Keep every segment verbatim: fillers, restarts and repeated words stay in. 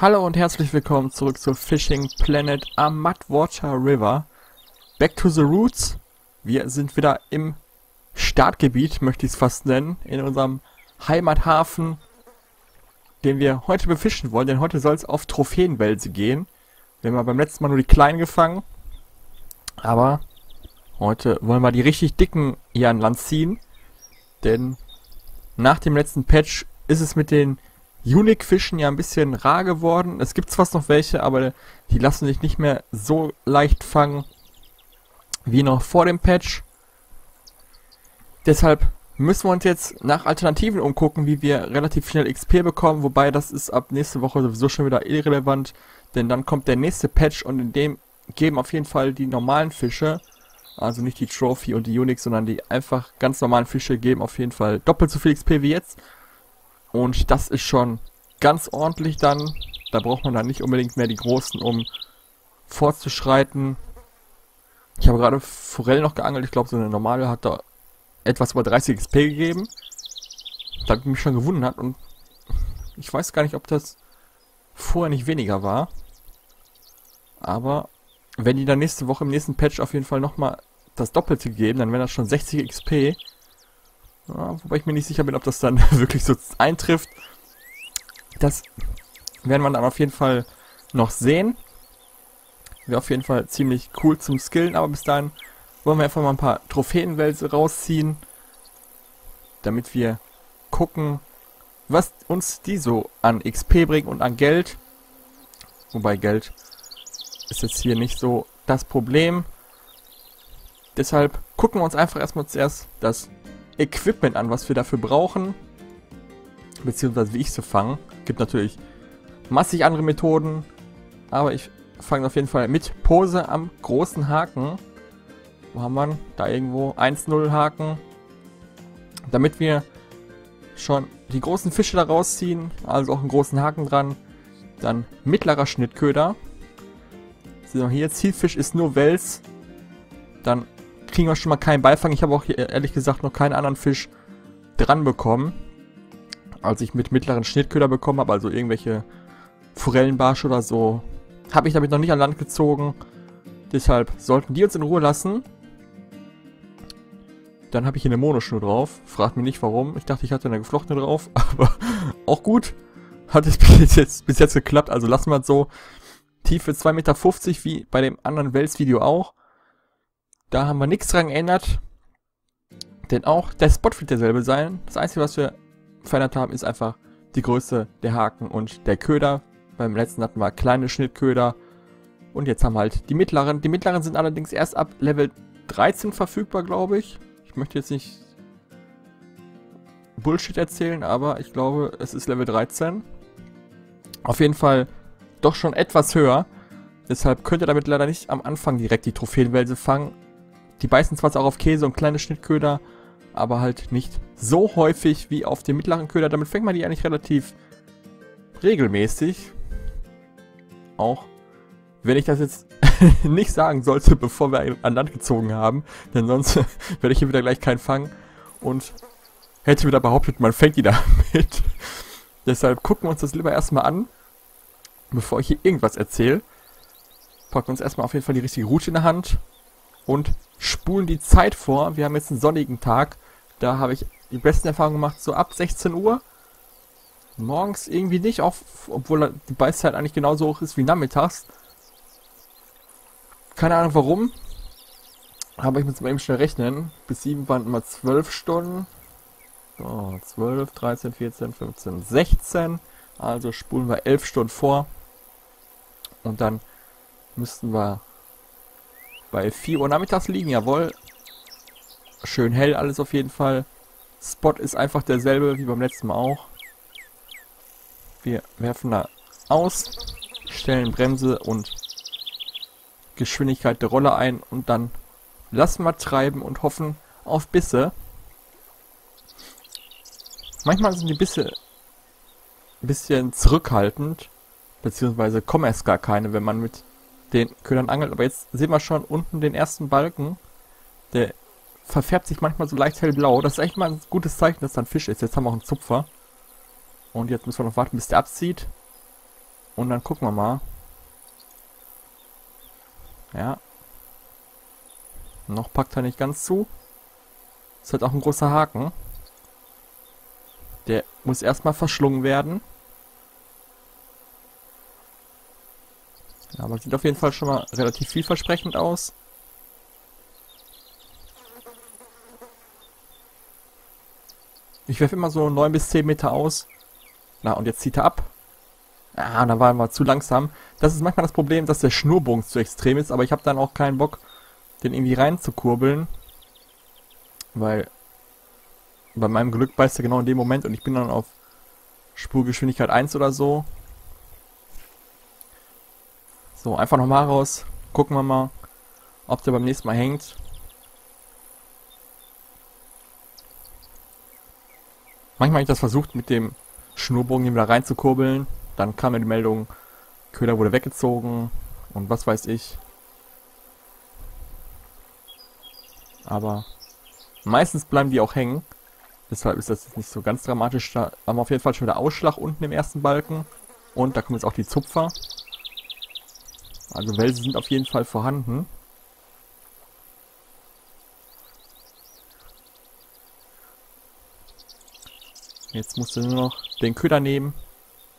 Hallo und herzlich willkommen zurück zu Fishing Planet am Mudwater River. Back to the Roots. Wir sind wieder im Startgebiet, möchte ich es fast nennen, in unserem Heimathafen, den wir heute befischen wollen, denn heute soll es auf Trophäenwelse gehen. Wir haben ja beim letzten Mal nur die kleinen gefangen, aber heute wollen wir die richtig dicken hier an Land ziehen, denn nach dem letzten Patch ist es mit den Unique-Fischen ja ein bisschen rar geworden. Es gibt zwar noch welche, aber die lassen sich nicht mehr so leicht fangen wie noch vor dem Patch. Deshalb müssen wir uns jetzt nach Alternativen umgucken, wie wir relativ schnell X P bekommen. Wobei, das ist ab nächste Woche sowieso schon wieder irrelevant, denn dann kommt der nächste Patch und in dem geben auf jeden Fall die normalen Fische, also nicht die Trophy und die Unix, sondern die einfach ganz normalen Fische geben auf jeden Fall doppelt so viel X P wie jetzt. Und das ist schon ganz ordentlich dann. Da braucht man dann nicht unbedingt mehr die Großen, um fortzuschreiten. Ich habe gerade Forelle noch geangelt. Ich glaube, so eine normale hat da etwas über dreißig X P gegeben. Da habe ich mich schon gewundert. Und ich weiß gar nicht, ob das vorher nicht weniger war. Aber wenn die dann nächste Woche im nächsten Patch auf jeden Fall nochmal das Doppelte geben, dann wären das schon sechzig X P. Ja, wobei ich mir nicht sicher bin, ob das dann wirklich so eintrifft. Das werden wir dann auf jeden Fall noch sehen. Wäre auf jeden Fall ziemlich cool zum Skillen, aber bis dahin wollen wir einfach mal ein paar Trophäenwälse rausziehen, damit wir gucken, was uns die so an X P bringen und an Geld. Wobei Geld ist jetzt hier nicht so das Problem. Deshalb gucken wir uns einfach erstmal zuerst das Equipment an, was wir dafür brauchen, beziehungsweise wie ich zu fangen. Gibt natürlich massig andere Methoden, aber ich fange auf jeden Fall mit Pose am großen Haken. Wo haben wir ihn? Da irgendwo eins null Haken, damit wir schon die großen Fische da rausziehen, also auch einen großen Haken dran. Dann mittlerer Schnittköder. Sehen wir hier, Zielfisch ist nur Wels. Dann kriegen wir schon mal keinen Beifang. Ich habe auch hier ehrlich gesagt noch keinen anderen Fisch dran bekommen, als ich mit mittleren Schnittköder bekommen habe, also irgendwelche Forellenbarsche oder so. Habe ich damit noch nicht an Land gezogen. Deshalb sollten die uns in Ruhe lassen. Dann habe ich hier eine Monoschnur drauf. Fragt mich nicht warum. Ich dachte, ich hatte eine geflochtene drauf, aber auch gut. Hat es bis jetzt, bis jetzt geklappt, also lassen wir es so. Tiefe zwei Komma fünfzig Meter wie bei dem anderen Wels-Video auch. Da haben wir nichts dran geändert, denn auch der Spot wird derselbe sein. Das Einzige, was wir verändert haben, ist einfach die Größe der Haken und der Köder. Beim letzten hatten wir kleine Schnittköder und jetzt haben wir halt die mittleren. Die mittleren sind allerdings erst ab Level dreizehn verfügbar, glaube ich. Ich möchte jetzt nicht Bullshit erzählen, aber ich glaube, es ist Level dreizehn. Auf jeden Fall doch schon etwas höher. Deshalb könnt ihr damit leider nicht am Anfang direkt die Trophäenwälse fangen. Die beißen zwar auch auf Käse und kleine Schnittköder, aber halt nicht so häufig wie auf dem mittleren Köder. Damit fängt man die eigentlich relativ regelmäßig. Auch wenn ich das jetzt nicht sagen sollte, bevor wir an Land gezogen haben. Denn sonst werde ich hier wieder gleich keinen fangen. Und hätte wieder behauptet, man fängt die damit. Deshalb gucken wir uns das lieber erstmal an, bevor ich hier irgendwas erzähle. Packen uns erstmal auf jeden Fall die richtige Route in der Hand und spulen die Zeit vor. Wir haben jetzt einen sonnigen Tag. Da habe ich die besten Erfahrungen gemacht, so ab sechzehn Uhr. Morgens irgendwie nicht, auch, obwohl die Beißzeit eigentlich genauso hoch ist wie nachmittags. Keine Ahnung warum. Aber ich muss mal eben schnell rechnen. Bis sieben waren immer zwölf Stunden. So, zwölf, dreizehn, vierzehn, fünfzehn, sechzehn. Also spulen wir elf Stunden vor. Und dann müssten wir bei vier Uhr nachmittags liegen, jawohl. Schön hell alles auf jeden Fall. Spot ist einfach derselbe wie beim letzten Mal auch. Wir werfen da aus, stellen Bremse und Geschwindigkeit der Rolle ein und dann lassen wir treiben und hoffen auf Bisse. Manchmal sind die Bisse ein bisschen zurückhaltend, beziehungsweise kommen erst gar keine, wenn man mit den Ködern angelt. Aber jetzt sehen wir schon unten den ersten Balken. Der verfärbt sich manchmal so leicht hellblau. Das ist echt mal ein gutes Zeichen, dass da ein Fisch ist. Jetzt haben wir auch einen Zupfer. Und jetzt müssen wir noch warten, bis der abzieht. Und dann gucken wir mal. Ja. Noch packt er nicht ganz zu. Ist halt auch ein großer Haken. Der muss erstmal verschlungen werden. Ja, aber sieht auf jeden Fall schon mal relativ vielversprechend aus. Ich werfe immer so neun bis zehn Meter aus. Na, und jetzt zieht er ab. Ah, da waren wir zu langsam. Das ist manchmal das Problem, dass der Schnurbogen zu extrem ist, aber ich habe dann auch keinen Bock, den irgendwie reinzukurbeln. Weil bei meinem Glück beißt er genau in dem Moment und ich bin dann auf Spurgeschwindigkeit eins oder so. So, einfach nochmal raus. Gucken wir mal, ob der beim nächsten Mal hängt. Manchmal habe ich das versucht, mit dem Schnurbogen hier wieder reinzukurbeln. Dann kam mir die Meldung, Köder wurde weggezogen und was weiß ich. Aber meistens bleiben die auch hängen. Deshalb ist das jetzt nicht so ganz dramatisch. Da haben wir auf jeden Fall schon wieder Ausschlag unten im ersten Balken. Und da kommen jetzt auch die Zupfer. Also Welse sind auf jeden Fall vorhanden. Jetzt musst du nur noch den Köder nehmen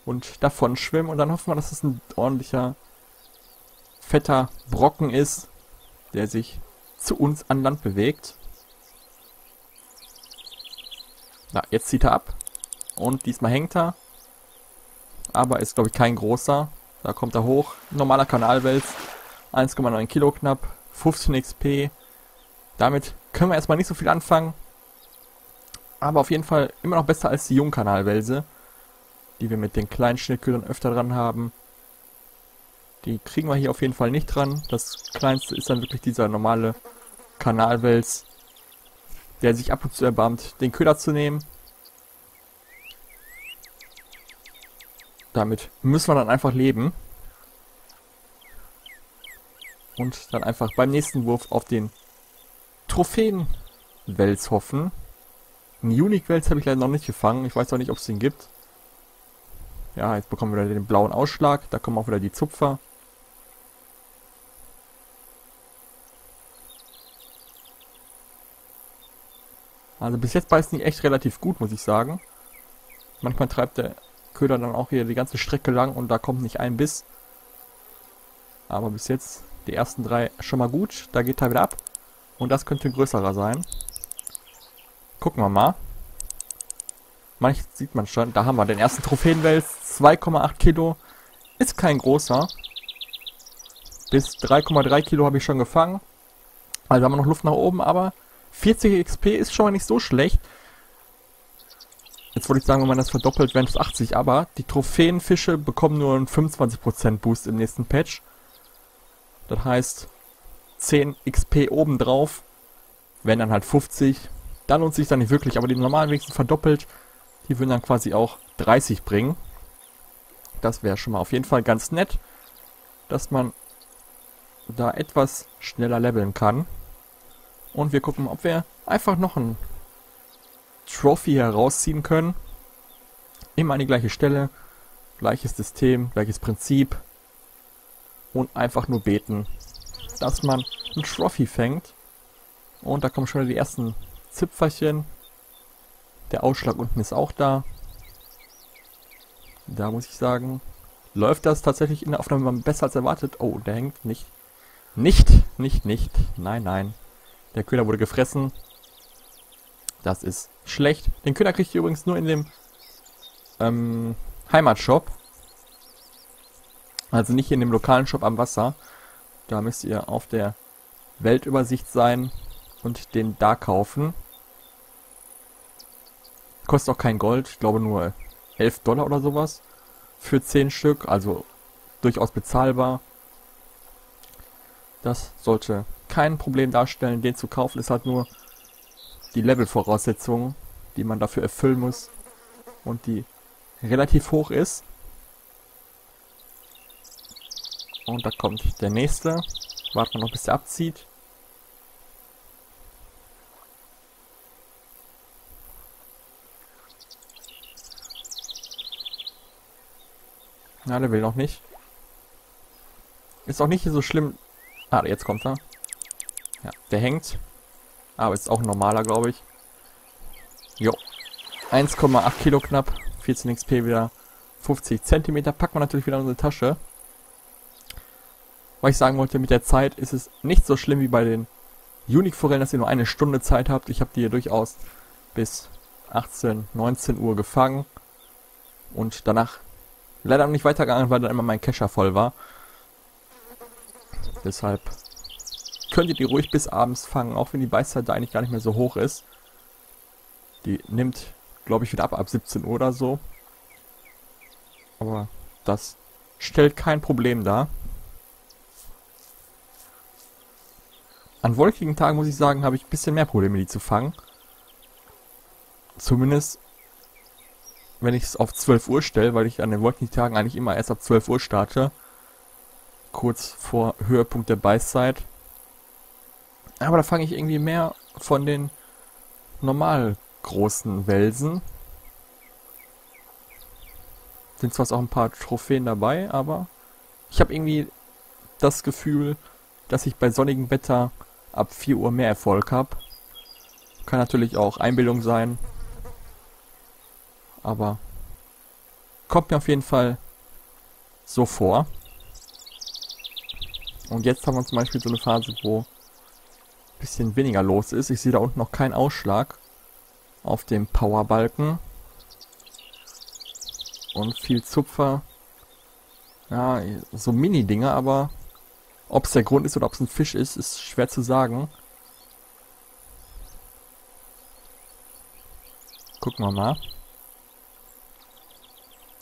und davon schwimmen. Und dann hoffen wir, dass es ein ordentlicher, fetter Brocken ist, der sich zu uns an Land bewegt. Na, jetzt zieht er ab. Und diesmal hängt er. Aber ist, glaube ich, kein großer. Da kommt er hoch. Normaler Kanalwels. eins Komma neun Kilo knapp. fünfzehn X P. Damit können wir erstmal nicht so viel anfangen. Aber auf jeden Fall immer noch besser als die Jungkanalwelse, die wir mit den kleinen Schnittködern öfter dran haben. Die kriegen wir hier auf jeden Fall nicht dran. Das kleinste ist dann wirklich dieser normale Kanalwels, der sich ab und zu erbarmt, den Köder zu nehmen. Damit müssen wir dann einfach leben. Und dann einfach beim nächsten Wurf auf den Trophäenwels hoffen. Einen Unique Wels habe ich leider noch nicht gefangen. Ich weiß auch nicht, ob es den gibt. Ja, jetzt bekommen wir wieder den blauen Ausschlag. Da kommen auch wieder die Zupfer. Also bis jetzt beißen die echt relativ gut, muss ich sagen. Manchmal treibt der Köder dann auch hier die ganze Strecke lang und da kommt nicht ein Biss. Aber bis jetzt die ersten drei schon mal gut. Da geht er wieder ab. Und das könnte ein größerer sein. Gucken wir mal. Manches sieht man schon. Da haben wir den ersten Trophäenwels. zwei Komma acht Kilo. Ist kein großer. Bis drei Komma drei Kilo habe ich schon gefangen. Also haben wir noch Luft nach oben, aber vierzig X P ist schon mal nicht so schlecht. Jetzt wollte ich sagen, wenn man das verdoppelt, wären es achtzig, aber die Trophäenfische bekommen nur einen fünfundzwanzig Prozent Boost im nächsten Patch. Das heißt, zehn X P obendrauf. Wenn dann halt fünfzig. Da lohnt sich dann nicht wirklich, aber die normalen wenigstens verdoppelt. Die würden dann quasi auch dreißig bringen. Das wäre schon mal auf jeden Fall ganz nett, dass man da etwas schneller leveln kann. Und wir gucken, ob wir einfach noch ein Trophy herausziehen können. Immer an die gleiche Stelle, gleiches System, gleiches Prinzip. Und einfach nur beten, dass man ein Trophy fängt. Und da kommen schon wieder die ersten Zipferchen. Der Ausschlag unten ist auch da. Da muss ich sagen, läuft das tatsächlich in der Aufnahme besser als erwartet. Oh, der hängt nicht. Nicht, nicht, nicht. Nein, nein. Der Köder wurde gefressen. Das ist schlecht. Den Köder kriegt ihr übrigens nur in dem ähm, Heimatshop. Also nicht in dem lokalen Shop am Wasser. Da müsst ihr auf der Weltübersicht sein und den da kaufen. Kostet auch kein Gold, ich glaube nur elf Dollar oder sowas für zehn Stück, also durchaus bezahlbar. Das sollte kein Problem darstellen. Den zu kaufen ist halt nur die Level-Voraussetzung, die man dafür erfüllen muss und die relativ hoch ist. Und da kommt der nächste. Warten wir noch, bis der abzieht. Na, der will noch nicht. Ist auch nicht so schlimm. Ah, jetzt kommt er. Ja, der hängt. Aber ist auch ein normaler, glaube ich. Jo. eins Komma acht Kilo knapp. vierzehn X P wieder. fünfzig Zentimeter packen wir natürlich wieder in unsere Tasche. Was ich sagen wollte, mit der Zeit ist es nicht so schlimm wie bei den Unique-Forellen, dass ihr nur eine Stunde Zeit habt. Ich habe die hier durchaus bis achtzehn, neunzehn Uhr gefangen. Und danach leider nicht weitergegangen, weil dann immer mein Kescher voll war. Deshalb könnt ihr die ruhig bis abends fangen, auch wenn die Beißzeit da eigentlich gar nicht mehr so hoch ist. Die nimmt, glaube ich, wieder ab, ab siebzehn Uhr oder so. Aber das stellt kein Problem dar. An wolkigen Tagen, muss ich sagen, habe ich ein bisschen mehr Probleme, die zu fangen. Zumindest, wenn ich es auf zwölf Uhr stelle, weil ich an den wolkigen Tagen eigentlich immer erst ab zwölf Uhr starte. Kurz vor Höhepunkt der Beißzeit. Aber da fange ich irgendwie mehr von den normal großen Welsen. Sind zwar auch ein paar Trophäen dabei, aber ich habe irgendwie das Gefühl, dass ich bei sonnigem Wetter ab vier Uhr mehr Erfolg habe. Kann natürlich auch Einbildung sein. Aber kommt mir auf jeden Fall so vor. Und jetzt haben wir zum Beispiel so eine Phase, wo ein bisschen weniger los ist. Ich sehe da unten noch keinen Ausschlag auf dem Powerbalken. Und viel Zupfer. Ja, so Mini-Dinger, aber ob es der Grund ist oder ob es ein Fisch ist, ist schwer zu sagen. Gucken wir mal.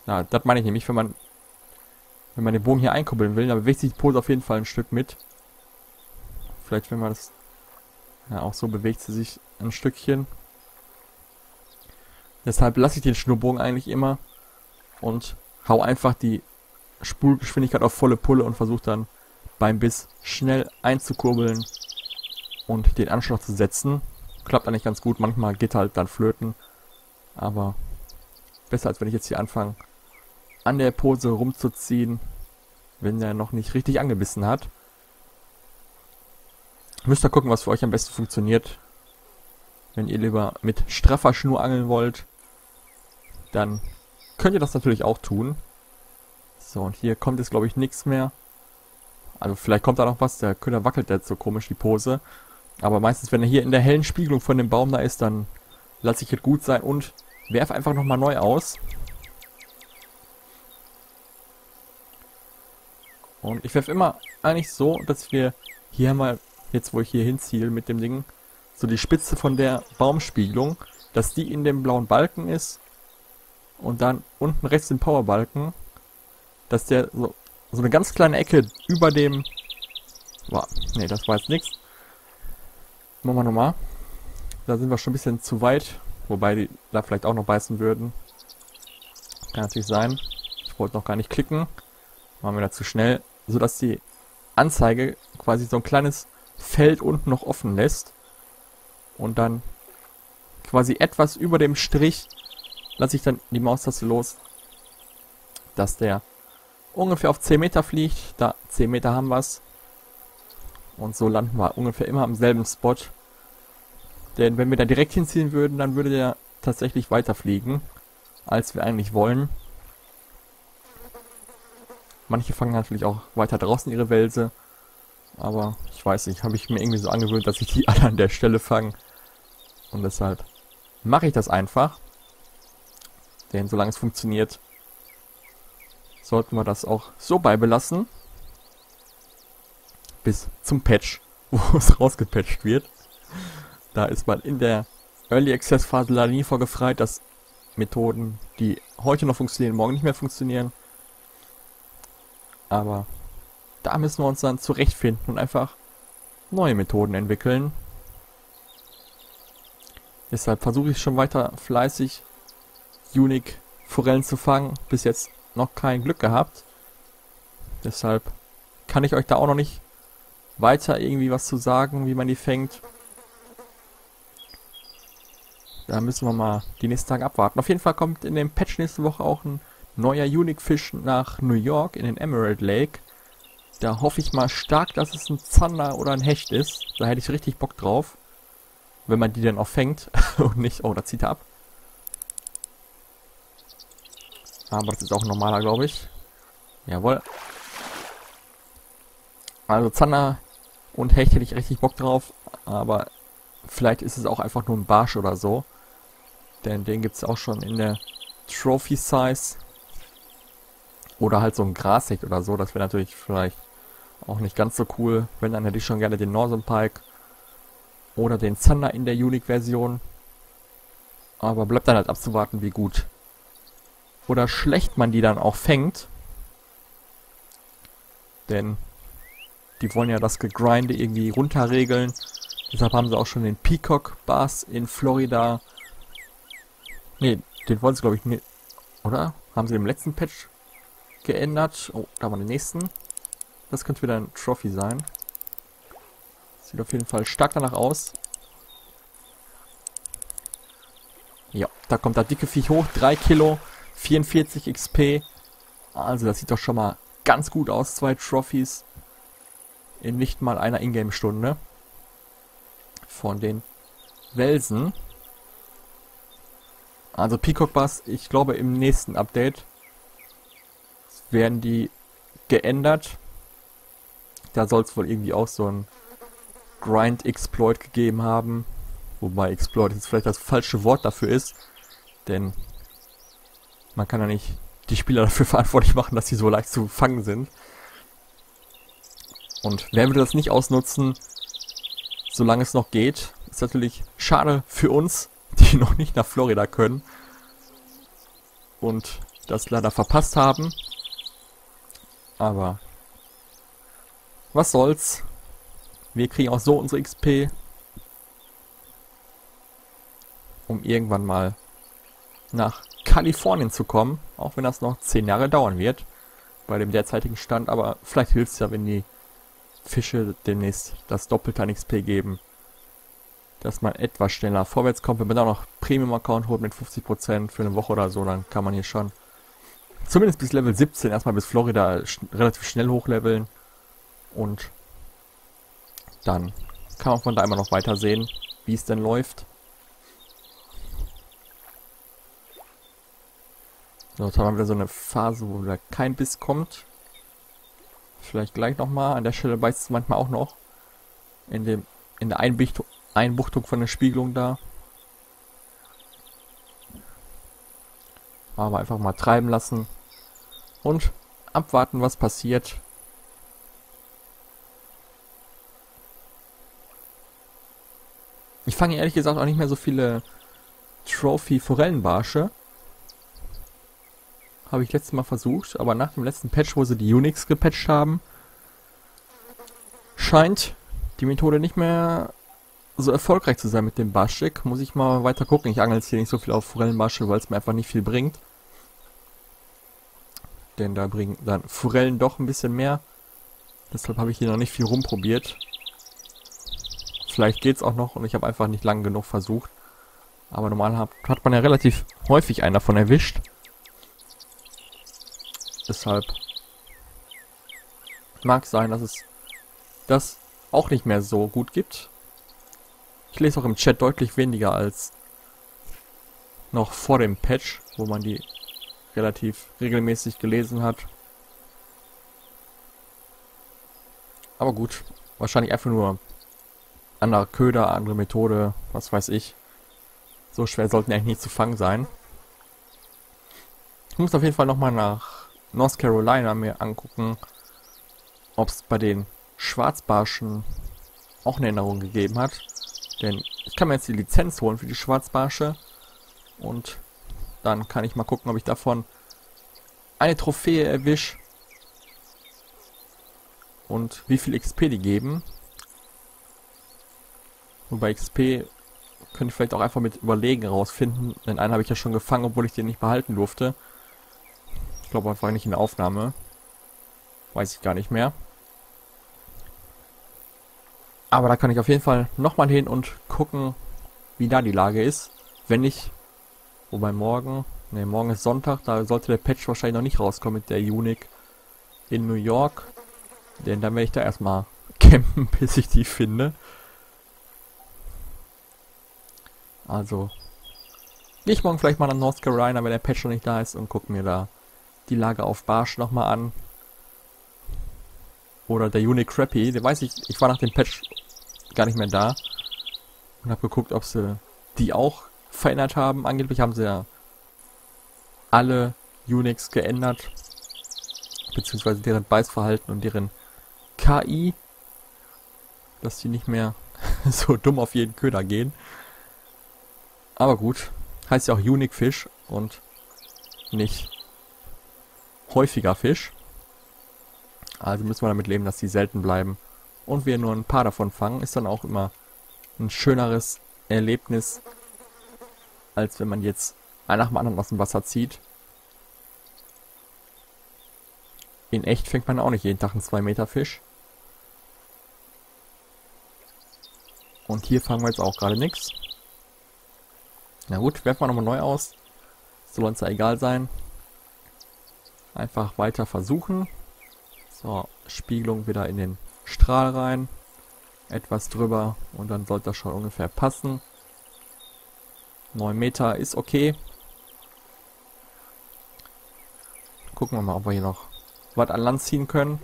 Na, das meine ich nämlich, wenn man wenn man den Bogen hier einkuppeln will, dann bewegt sich die Pose auf jeden Fall ein Stück mit. Vielleicht wenn man das... Ja, auch so bewegt sie sich ein Stückchen. Deshalb lasse ich den Schnurbogen eigentlich immer und hau einfach die Spulgeschwindigkeit auf volle Pulle und versuche dann beim Biss schnell einzukurbeln und den Anschlag zu setzen. Klappt eigentlich ganz gut, manchmal geht halt dann flöten, aber besser als wenn ich jetzt hier anfange an der Pose rumzuziehen, wenn der noch nicht richtig angebissen hat. Müsst ihr gucken, was für euch am besten funktioniert. Wenn ihr lieber mit straffer Schnur angeln wollt, dann könnt ihr das natürlich auch tun. So, und hier kommt jetzt, glaube ich, nichts mehr. Also vielleicht kommt da noch was, der Köder wackelt jetzt so komisch, die Pose. Aber meistens, wenn er hier in der hellen Spiegelung von dem Baum da ist, dann lasse ich es gut sein und werfe einfach nochmal neu aus. Und ich werfe immer eigentlich so, dass wir hier mal, jetzt wo ich hier hinziehe mit dem Ding, so die Spitze von der Baumspiegelung, dass die in dem blauen Balken ist. Und dann unten rechts den Powerbalken, dass der so, so eine ganz kleine Ecke über dem... Wow, nee, das war jetzt nichts. Machen wir nochmal. Da sind wir schon ein bisschen zu weit, wobei die da vielleicht auch noch beißen würden. Kann natürlich sein. Ich wollte noch gar nicht klicken. Machen wir da zu schnell, sodass die Anzeige quasi so ein kleines Feld unten noch offen lässt. Und dann quasi etwas über dem Strich lasse ich dann die Maustaste los, dass der ungefähr auf zehn Meter fliegt. Da, zehn Meter haben wir es. Und so landen wir ungefähr immer am selben Spot. Denn wenn wir da direkt hinziehen würden, dann würde der tatsächlich weiterfliegen, als wir eigentlich wollen. Manche fangen natürlich auch weiter draußen ihre Welse. Aber ich weiß nicht, habe ich mir irgendwie so angewöhnt, dass ich die alle an der Stelle fange. Und deshalb mache ich das einfach. Denn solange es funktioniert, sollten wir das auch so beibelassen. Bis zum Patch, wo es rausgepatcht wird. Da ist man in der Early Access Phase leider nie vorgefreit, dass Methoden, die heute noch funktionieren, morgen nicht mehr funktionieren. Aber da müssen wir uns dann zurechtfinden und einfach neue Methoden entwickeln. Deshalb versuche ich schon weiter fleißig Unique Forellen zu fangen. Bis jetzt noch kein Glück gehabt. Deshalb kann ich euch da auch noch nicht weiter irgendwie was zu sagen, wie man die fängt. Da müssen wir mal die nächsten Tage abwarten. Auf jeden Fall kommt in dem Patch nächste Woche auch ein neuer Unique Fish nach New York in den Emerald Lake. Da hoffe ich mal stark, dass es ein Zander oder ein Hecht ist. Da hätte ich richtig Bock drauf. Wenn man die dann auch fängt und nicht... Oh, da zieht er ab. Aber das ist auch ein normaler, glaube ich. Jawohl. Also Zander und Hecht hätte ich richtig Bock drauf. Aber vielleicht ist es auch einfach nur ein Barsch oder so. Denn den gibt es auch schon in der Trophy Size. Oder halt so ein Grashecht oder so. Das wäre natürlich vielleicht auch nicht ganz so cool. Wenn, dann hätte ich schon gerne den Northern Pike. Oder den Zander in der Unique-Version. Aber bleibt dann halt abzuwarten, wie gut oder schlecht man die dann auch fängt. Denn die wollen ja das Gegrinde irgendwie runterregeln. Deshalb haben sie auch schon den Peacock Bass in Florida. Ne, den wollen sie, glaube ich, nicht. Oder? Haben sie im letzten Patch geändert. Oh, da haben wir den nächsten. Das könnte wieder ein Trophy sein. Sieht auf jeden Fall stark danach aus. Ja, da kommt das dicke Viech hoch. drei Kilo, vierundvierzig X P. Also das sieht doch schon mal ganz gut aus. Zwei Trophys in nicht mal einer Ingame-Stunde. Von den Welsen. Also Peacock Bass, ich glaube im nächsten Update werden die geändert. Da soll es wohl irgendwie auch so ein Grind-Exploit gegeben haben. Wobei Exploit jetzt vielleicht das falsche Wort dafür ist. Denn man kann ja nicht die Spieler dafür verantwortlich machen, dass sie so leicht zu fangen sind. Und wer würde das nicht ausnutzen, solange es noch geht? Ist natürlich schade für uns, die noch nicht nach Florida können. Und das leider verpasst haben. Aber was soll's. Wir kriegen auch so unsere X P, um irgendwann mal nach Kalifornien zu kommen, auch wenn das noch zehn Jahre dauern wird, bei dem derzeitigen Stand, aber vielleicht hilft es ja, wenn die Fische demnächst das Doppelte an X P geben, dass man etwas schneller vorwärts kommt. Wenn man da noch Premium-Account holt mit fünfzig Prozent für eine Woche oder so, dann kann man hier schon zumindest bis Level siebzehn erstmal bis Florida sch- relativ schnell hochleveln und dann kann man von da immer noch weiter sehen, wie es denn läuft. So, jetzt haben wir wieder so eine Phase, wo wieder kein Biss kommt. Vielleicht gleich nochmal. An der Stelle beißt es manchmal auch noch. In, dem, in der Einbichtung, Einbuchtung von der Spiegelung da. Aber einfach mal treiben lassen. Und abwarten, was passiert. Ich fange ehrlich gesagt auch nicht mehr so viele Trophy-Forellenbarsche. Habe ich letztes Mal versucht, aber nach dem letzten Patch, wo sie die Unix gepatcht haben, scheint die Methode nicht mehr so erfolgreich zu sein mit dem Barschstick. Muss ich mal weiter gucken. Ich angel jetzt hier nicht so viel auf Forellenbarsche, weil es mir einfach nicht viel bringt. Denn da bringen dann Forellen doch ein bisschen mehr. Deshalb habe ich hier noch nicht viel rumprobiert. Vielleicht geht's auch noch und ich habe einfach nicht lang genug versucht. Aber normal hat, hat man ja relativ häufig einen davon erwischt. Deshalb mag es sein, dass es das auch nicht mehr so gut gibt. Ich lese auch im Chat deutlich weniger als noch vor dem Patch, wo man die relativ regelmäßig gelesen hat. Aber gut, wahrscheinlich einfach nur anderer Köder, andere Methode, was weiß ich. So schwer sollten eigentlich nicht zu fangen sein. Ich muss auf jeden Fall nochmal nach North Carolina mir angucken, ob es bei den Schwarzbarschen auch eine Änderung gegeben hat. Denn ich kann mir jetzt die Lizenz holen für die Schwarzbarsche und dann kann ich mal gucken, ob ich davon eine Trophäe erwische und wie viel X P die geben. Wobei X P könnte ich vielleicht auch einfach mit Überlegen rausfinden, denn einen habe ich ja schon gefangen, obwohl ich den nicht behalten durfte. Ich glaube, einfach nicht in der Aufnahme. Weiß ich gar nicht mehr. Aber da kann ich auf jeden Fall nochmal hin und gucken, wie da die Lage ist. Wenn nicht, wobei morgen Ne, morgen ist Sonntag, da sollte der Patch wahrscheinlich noch nicht rauskommen mit der Unique in New York. Denn dann werde ich da erstmal campen, bis ich die finde. Also, ich morgen vielleicht mal nach North Carolina, wenn der Patch noch nicht da ist, und guck mir da die Lage auf Barsch nochmal an. Oder der Unique Crappie, den weiß ich, ich war nach dem Patch gar nicht mehr da. Und habe geguckt, ob sie die auch verändert haben. Angeblich haben sie ja alle Uniques geändert. Beziehungsweise deren Beißverhalten und deren K I. Dass die nicht mehr so dumm auf jeden Köder gehen. Aber gut, heißt ja auch Unique Fisch und nicht häufiger Fisch. Also müssen wir damit leben, dass die selten bleiben. Und wir nur ein paar davon fangen, ist dann auch immer ein schöneres Erlebnis, als wenn man jetzt einen nach dem anderen aus dem Wasser zieht. In echt fängt man auch nicht jeden Tag einen zwei Meter Fisch. Und hier fangen wir jetzt auch gerade nichts. Na gut, werfen wir nochmal neu aus. Soll uns ja egal sein. Einfach weiter versuchen. So, Spiegelung wieder in den Strahl rein, etwas drüber und dann sollte das schon ungefähr passen. neun Meter ist okay. Gucken wir mal, ob wir hier noch was an Land ziehen können.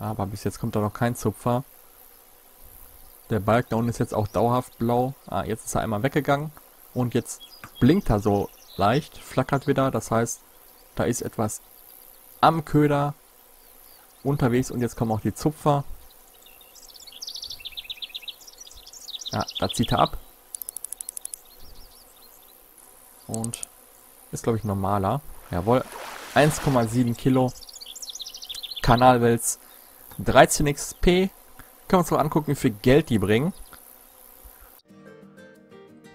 Aber bis jetzt kommt da noch kein Zupfer. Der Balken da unten ist jetzt auch dauerhaft blau. Ah, jetzt ist er einmal weggegangen. Und jetzt blinkt er so leicht, flackert wieder. Das heißt, da ist etwas am Köder unterwegs. Und jetzt kommen auch die Zupfer. Ja, da zieht er ab. Und ist, glaube ich, normaler. Jawohl, eins Komma sieben Kilo. Kanalwels. dreizehn X P. Können wir uns mal angucken, wie viel Geld die bringen.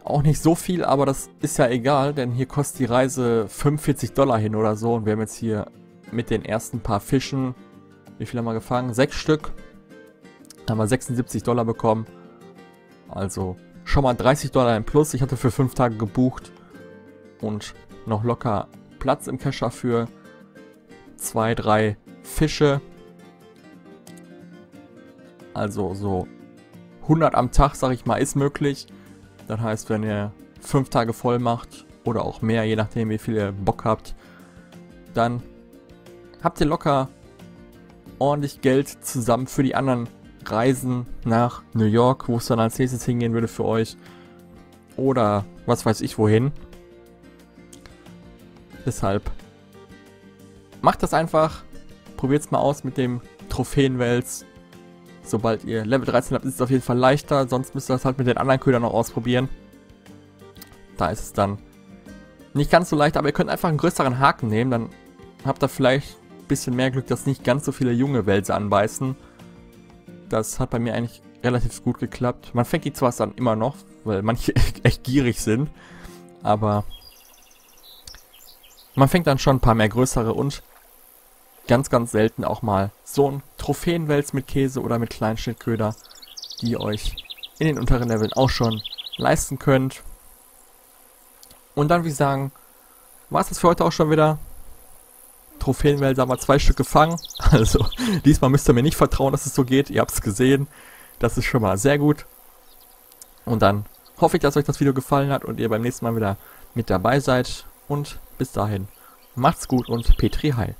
Auch nicht so viel, aber das ist ja egal, denn hier kostet die Reise fünfundvierzig Dollar hin oder so. Und wir haben jetzt hier mit den ersten paar Fischen, wie viel haben wir gefangen? Sechs Stück. Da haben wir sechsundsiebzig Dollar bekommen. Also schon mal dreißig Dollar im Plus. Ich hatte für fünf Tage gebucht und noch locker Platz im Kescher für zwei, drei Fische. Also so hundert am Tag, sag ich mal, ist möglich. Das heißt, wenn ihr fünf Tage voll macht oder auch mehr, je nachdem wie viel ihr Bock habt, dann habt ihr locker ordentlich Geld zusammen für die anderen Reisen nach New York, wo es dann als nächstes hingehen würde für euch. Oder was weiß ich wohin. Deshalb macht das einfach. Probiert es mal aus mit dem Trophäen-Wels. Sobald ihr Level dreizehn habt, ist es auf jeden Fall leichter. Sonst müsst ihr das halt mit den anderen Ködern noch ausprobieren. Da ist es dann nicht ganz so leicht. Aber ihr könnt einfach einen größeren Haken nehmen. Dann habt ihr vielleicht ein bisschen mehr Glück, dass nicht ganz so viele junge Wälse anbeißen. Das hat bei mir eigentlich relativ gut geklappt. Man fängt die zwar dann immer noch, weil manche echt gierig sind. Aber man fängt dann schon ein paar mehr größere und ganz, ganz selten auch mal so ein Trophäenwels mit Käse oder mit Kleinschnittköder, die ihr euch in den unteren Leveln auch schon leisten könnt. Und dann würde ich sagen, war es das für heute auch schon wieder. Trophäenwels haben wir zwei Stück gefangen. Also diesmal müsst ihr mir nicht vertrauen, dass es so geht. Ihr habt es gesehen. Das ist schon mal sehr gut. Und dann hoffe ich, dass euch das Video gefallen hat und ihr beim nächsten Mal wieder mit dabei seid. Und bis dahin, macht's gut und Petri heil.